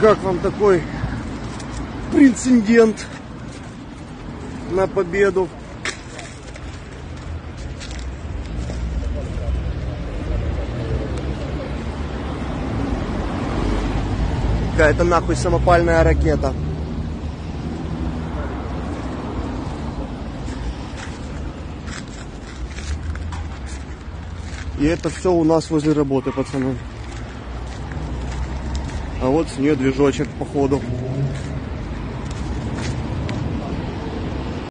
Как вам такой прецедент на победу? Какая-то нахуй самопальная ракета. И это все у нас возле работы, пацаны. А вот с нее движочек, походу.